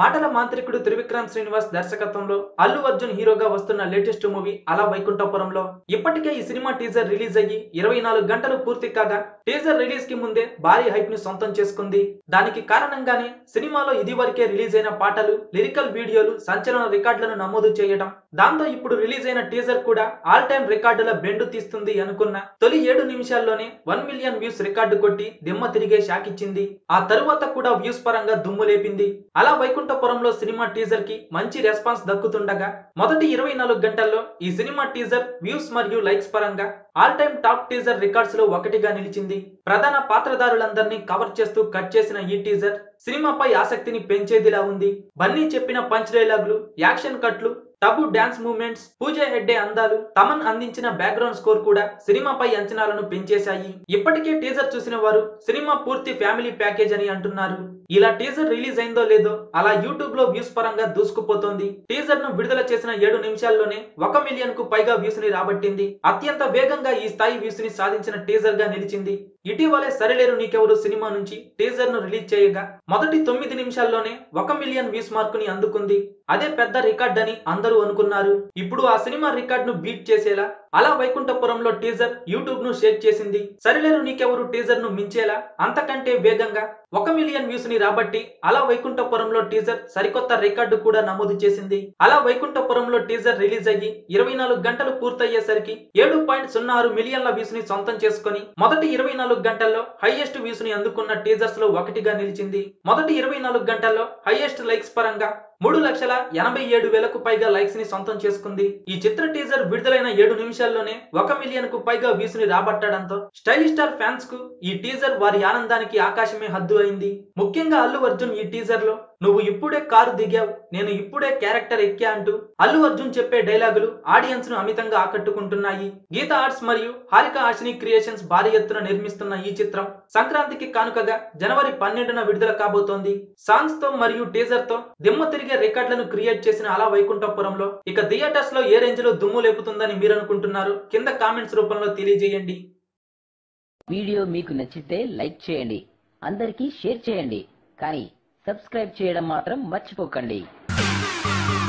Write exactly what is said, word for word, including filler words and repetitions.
మాటల మాంత్రికుడు త్రివిక్రమ్ శ్రీనివాస్ దర్శకత్వంలో అల్లు అర్జున్ హీరోగా వస్తున్న లేటెస్ట్ మూవీ అలా వైకుంఠపురంలో ఇప్పటికే ఈ సినిమా టీజర్ రిలీజ్ అయ్యి ఇరవై నాలుగు గంటలు పూర్తి కాగా టీజర్ రిలీజ్ కి ముందే భారీ హైప్ ను సొంతం చేసుకుంది. దానికి కారణంగానే సినిమాలో ఇది వరకే రిలీజ్ అయిన పాటలు, లిరికల్ వీడియోలు సంచలన రికార్డులను నమోదు చేయడం, దాంతో ఇప్పుడు రిలీజ్ అయిన టీజర్ కూడా ఆల్ టైమ్ రికార్డుల బెండు తీస్తుంది అనుకున్న తొలి ఏడు నిమిషాల్లోనే వన్ మిలియన్ వ్యూస్ రికార్డు కొట్టి దిమ్మ తిరిగే షాక్ ఇచ్చింది. ఆ తరువాత కూడా వ్యూస్ పరంగా దుమ్ము లేపింది. అలా వైకుంఠపురంలో సినిమా టీజర్ కి మంచి రెస్పాన్స్ దక్కుతుండగా మొదటి ఇరవై నాలుగు గంటల్లో ఈ సినిమా టీజర్ వ్యూస్ మరియు లైక్స్ పరంగా all time top teaser records లో ఒకటిగా నిలిచింది. ప్రధాన పాత్రధారులందరినీ కవర్ చేస్తూ కట్ చేసిన ఈ టీజర్ సినిమాపై ఆసక్తిని పెంచేదిలా ఉంది. బన్నీ చెప్పిన పంచ్ డైలాగులు, యాక్షన్ కట్లు, టబు డాన్స్ మూవ్మెంట్స్, పూజ హెడ్డే అందాలు, తమన్ అందించిన బ్యాక్గ్రౌండ్ స్కోర్ కూడా సినిమాపై అంచనాలను పెంచేశాయి. ఇప్పటికే టీజర్ చూసిన వారు సినిమా పూర్తి ఫ్యామిలీ ప్యాకేజ్ అని అంటున్నారు. ఇలా టీజర్ రిలీజ్ అయిందో లేదో అలా యూట్యూబ్ లో వ్యూస్ పరంగా దూసుకుపోతోంది. టీజర్ ను విడుదల చేసిన ఏడు నిమిషాల్లోనే ఒక మిలియన్ కు పైగా వ్యూస్ ని రాబట్టింది. అత్యంత వేగంగా ఈ స్థాయి వ్యూస్ ని సాధించిన టీజర్ గా నిలిచింది. ఇటీవలే సరిలేరు నీకెవరు సినిమా నుంచి టీజర్ ను రిలీజ్ చేయగా మొదటి తొమ్మిది నిమిషాల్లోనే ఒక మిలియన్ వ్యూస్ మార్కుని అందుకుంది. అదే పెద్ద రికార్డ్ అని అందరూ అనుకున్నారు. ఇప్పుడు ఆ సినిమా రికార్డ్ ను బీట్ చేసేలా అలా వైకుంఠపురంలో టీజర్ యూట్యూబ్ ను షేక్ చేసింది. సరిలేరు నీకెవరు టీజర్ ను మించేలా అంతకంటే వేగంగా ఒక మిలియన్ వ్యూస్ ని రాబట్టి అలా వైకుంఠపురంలో టీజర్ సరికొత్త రికార్డు కూడా నమోదు చేసింది. అలా వైకుంఠపురంలో టీజర్ రిలీజ్ అయ్యి ఇరవై నాలుగు గంటలు పూర్తయ్యేసరికి ఏడు పాయింట్ సున్నా ఆరు మిలియన్ల వ్యూస్ ని సొంతం చేసుకుని మొదటి ఇరవై నాలుగు గంటల్లో హైయెస్ట్ వ్యూస్ ని అందుకున్న టీజర్స్ లో ఒకటిగా నిలిచింది. మొదటి ఇరవై నాలుగు గంటల్లో హైయెస్ట్ లైక్స్ పరంగా మూడు లక్షల ఎనభై ఏడు వేలకు పైగా లైక్స్ ని సొంతం చేసుకుంది. ఈ చిత్ర టీజర్ విడుదలైన ఏడు నిమిషాల్లోనే ఒక మిలియన్ కు పైగా వ్యూస్ ని రాబట్టడంతో స్టైలిష్ స్టార్ ఫ్యాన్స్ కు ఈ టీజర్ వారి ఆనందానికి ఆకాశమే హద్దు అయింది. ముఖ్యంగా అల్లు అర్జున్ ఈ టీజర్ లో నువ్వు ఇప్పుడే కారు దిగావు, నేను ఇప్పుడే క్యారెక్టర్ ఎక్కా అంటూ అల్లు అర్జున్ చెప్పే డైలాగులు ఆడియన్స్ ను అమితంగా ఆకట్టుకుంటున్నాయి. గీత ఆర్ట్స్ మరియు హారిక ఆశిని క్రియేషన్స్ భారీ ఎత్తున నిర్మిస్తున్న ఈ చిత్రం సంక్రాంతికి కానుకగా జనవరి పన్నెండున విడుదల కాబోతోంది. సాంగ్స్ తో మరియు టీజర్ తో దిమ్మ తిరిగే రికార్డులను క్రియేట్ చేసిన అలా వైకుంఠపురంలో ఇక థియేటర్స్ లో ఏ రేంజ్ లో దుమ్ము లేపుతుందని మీరు అనుకుంటున్నారు? కింద కామెంట్స్ రూపంలో తెలియజేయండి. వీడియో మీకు నచ్చితే లైక్ చేయండి, అందరికీ షేర్ చేయండి, కానీ సబ్స్క్రైబ్ చేయడం మాత్రం మర్చిపోకండి.